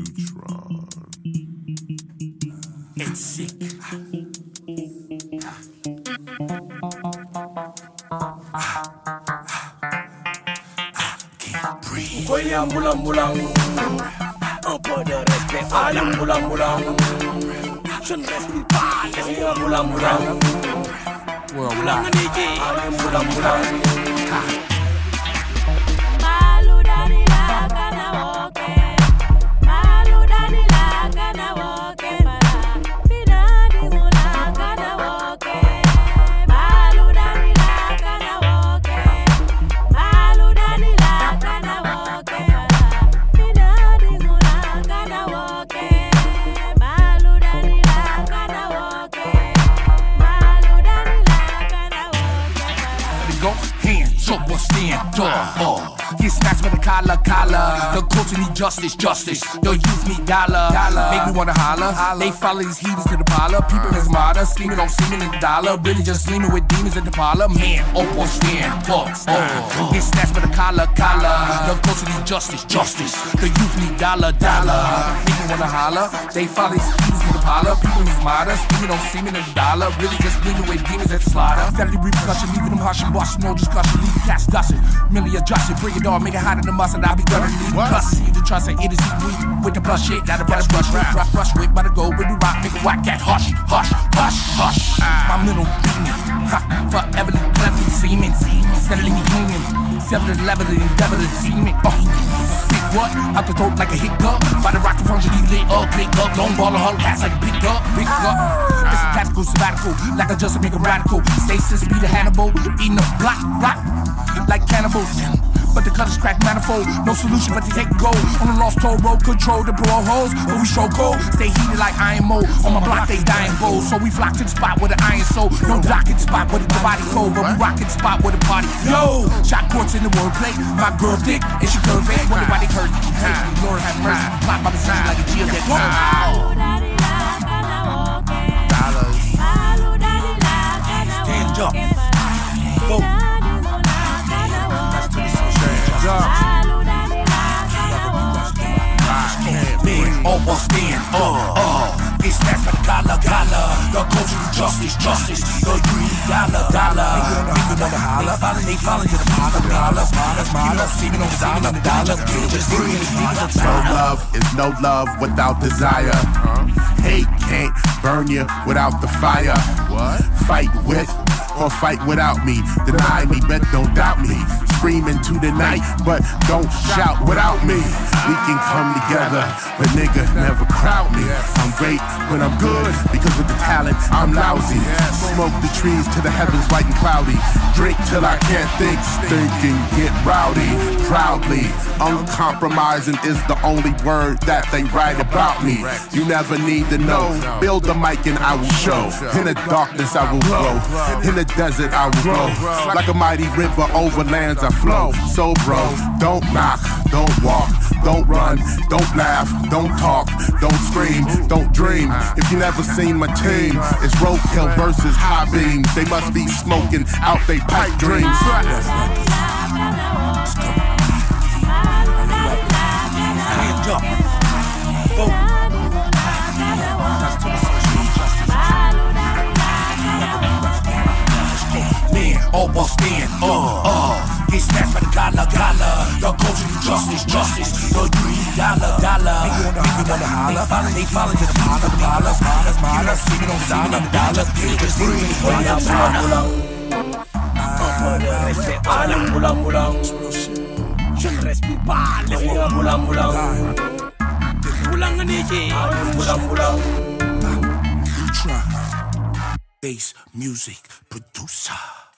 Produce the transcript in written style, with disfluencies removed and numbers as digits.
Neutron. It's sick. Can't breathe. Un peu de respect. Allez, je ne respire pas. Laisse-moi moula. He snatched with a collar. The culture need justice. The youth need dollar. Make me wanna holler. They follow these heathens to the parlor. People is modern, scheming on seeming in the dollar. Really just gleaming with demons in the parlor. Man, up on stand talks. He snatched with a collar. The culture need justice. The youth need dollar. Make me wanna holler. They follow these heathens to the parlor. People is modern, scheming on seeming in the dollar. Really just gleaming with demons at slaughter. Steadily repercussion, leaving them hush and wash, no discussion. Leave cats dusting, merely adjusting, bring it on. Make it hotter than mustard, I'll be done and leave cuss. See the trust and it is weak with the plus shit. Now the brush, rush with by the go with the rock. Make a whack that hush. My middle demon, forever the clever semen. Settling the union, sever the level, the endeavor to semen. Sick what? Out the throat like a hiccup. By the rock and function, you lit up, click up. Long ball and hollow ass like a pick up. It's a tactical sabbatical, like I just make a radical. Stasis be the Hannibal, eating a block like cannibals. But the cutters crack manifold, no solution but to take gold. On the lost toll road, control the blow holes. But we show gold, stay heated like IMO. On my block they dying gold, so we flock to the spot with the iron soul. No docket spot with the body cold, but we rocket spot with the party. Yo, shot courts in the wordplay. My girl thick and she curvy. Wonder why they hurt. Lord have mercy, plot by the city like a geodet. It's that's by the collar. The culture of justice. The greed, dollar. People wanna holler. They follow to the model. Seeming on the dollar. Just no love is no love without desire. Hate can't burn you without the fire. What? Fight with or fight without me. Deny me, but don't doubt me. Scream into the night, but don't shout without me. We can come together, but nigga, never crowd me. I'm great when I'm good, because with the talent, I'm lousy. Smoke the trees to the heavens white and cloudy. Drink till I can't think, stink and get rowdy. Proudly, uncompromising is the only word that they write about me. You never need to know, build the mic and I will show. In the darkness I will glow, in the desert I will grow. Like a mighty river over lands I flow. So bro, don't knock, don't walk, don't run, don't laugh, don't talk, don't scream, don't dream. If you never seen my team, it's roadkill versus high beams. They must be smoking out they pipe dreams. It's snatched by the collar. The culture of justice. The greed, dollar. People wanna holler. They follow to the parlor. Singing on the dollar. Just greed, je ne respire pas. Laisse-moi moulang. Bass music producer.